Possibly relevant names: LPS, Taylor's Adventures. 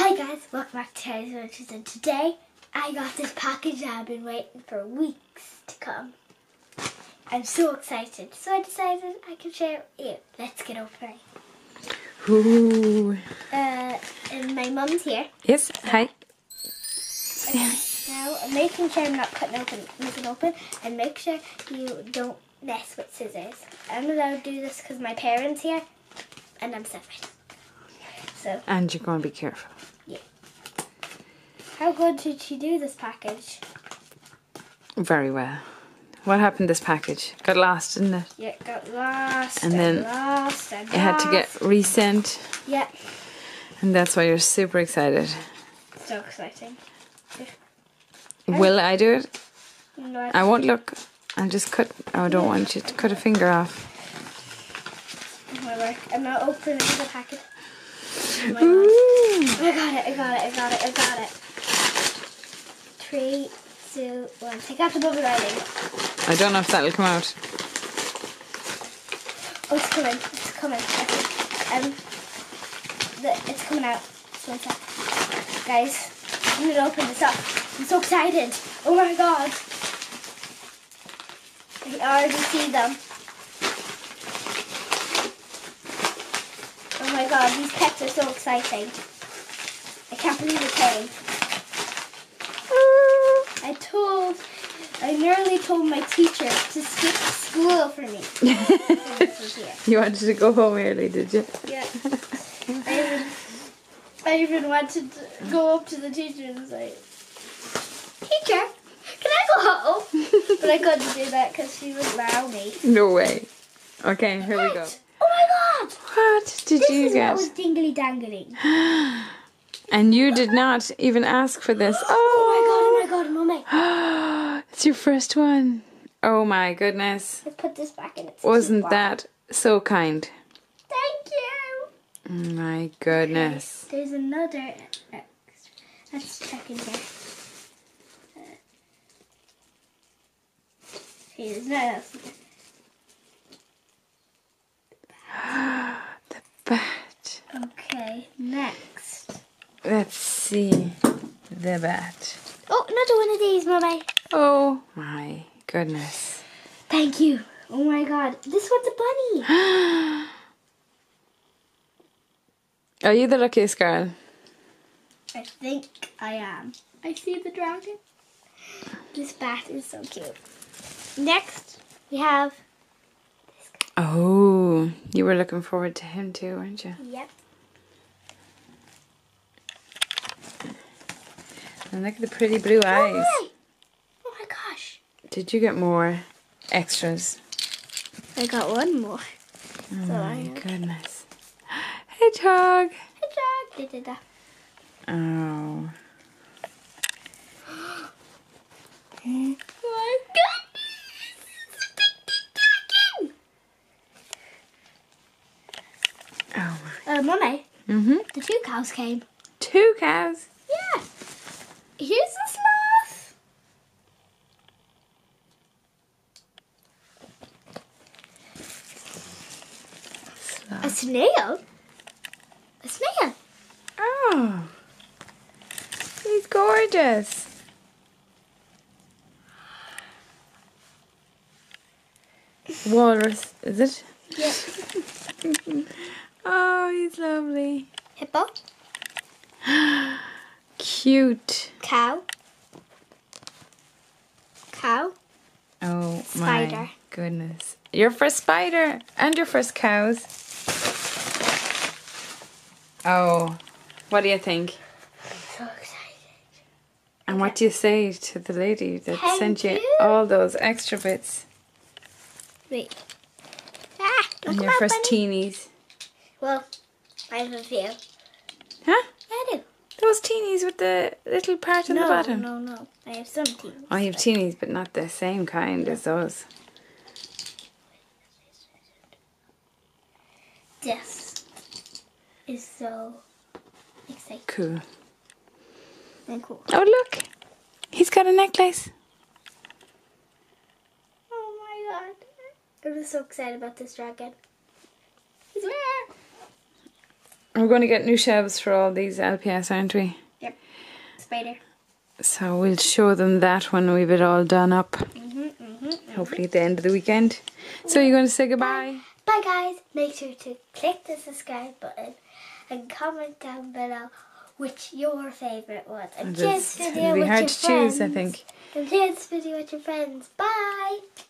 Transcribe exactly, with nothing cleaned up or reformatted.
Hi guys, welcome back to Taylor's Adventures, and today I got this package that I've been waiting for weeks to come. I'm so excited, so I decided I could share it with you. Let's get opening. Ooh. Uh, and my mum's here. Yes, so, hi. Okay, now I'm making sure I'm not cutting open, making open, and make sure you don't mess with scissors. I'm allowed to do this because my parents here, and I'm separate. So. And you're going to be careful. Yeah. How good did she do this package? Very well. What happened to this package? Got lost, didn't it? Yeah, it got lost. And, and then lost and it lost. Had to get resent. Yeah. And that's why you're super excited. So exciting. Yeah. Will I do it? No. I, I won't look. I'll just cut. Oh, I don't yeah. want you to cut a finger off. I'm not opening the package. Oh my God. I got it, I got it, I got it, I got it. Three, two, one. Take out the bubble writing. I don't know if that'll come out. Oh, it's coming, it's coming. Okay. Um, the, it's coming out. So guys, I'm gonna open this up. I'm so excited. Oh my God. I can already see them. Oh my God, these pets are so exciting. I can't believe it came. I told, I nearly told my teacher to skip school for me. You wanted to go home early, did you? Yeah. I even, I even wanted to go up to the teacher and say, "Teacher, can I go home?" But I couldn't do that because she would allow me. No way. Okay, here what? we go. What did this you is get? What was dingly dangling. And you did not even ask for this. Oh, oh my God, oh my God, Mommy. It's your first one. Oh my goodness. I put this back in its Wasn't that so kind? Thank you. My goodness. Okay, there's another. Let's check in here. Uh, okay, there's no else in there. Bat. Okay, next. Let's see the bat. Oh, another one of these, Mommy. Oh my goodness. Thank you. Oh my God. This one's a bunny. Are you the luckiest girl? I think I am. I see the dragon. This bat is so cute. Next, we have... Oh, you were looking forward to him too, weren't you? Yep. And look at the pretty blue eyes. Oh my gosh. Did you get more extras? I got one more. Oh my goodness. Hedgehog. Hedgehog. Oh. My God. Uh, Mummy, mm-hmm. the two cows came. Two cows? Yeah. Here's the sloth. sloth. A snail? A snail. Oh. He's gorgeous. Walrus, is it? Yeah. Oh, he's lovely. Hippo. Cute. Cow. Cow. Oh, spider. My goodness. Your first spider and your first cows. Oh, what do you think? I'm so excited. And okay. What do you say to the lady that Thank sent you, you all those extra bits? Wait. Ah, and your first bunny. teenies. Well, I have a few. Huh? I do. Those teenies with the little part on no, the bottom? No, no, no. I have some teenies. Oh, you have teenies, but not the same kind no. as those. This is so exciting. Cool. And cool. Oh, look. He's got a necklace. Oh, my God. I was so excited about this dragon. He's rare. We're going to get new shelves for all these L P S, aren't we? Yep. Spider. So we'll show them that when we've it all done up. Mm-hmm, mm-hmm, hopefully at the end of the weekend. So you're going to say goodbye? Bye, bye guys. Make sure to click the subscribe button and comment down below which your favourite was. And share this video with your friends. It's really hard to choose, I think. And share this video with your friends. Bye!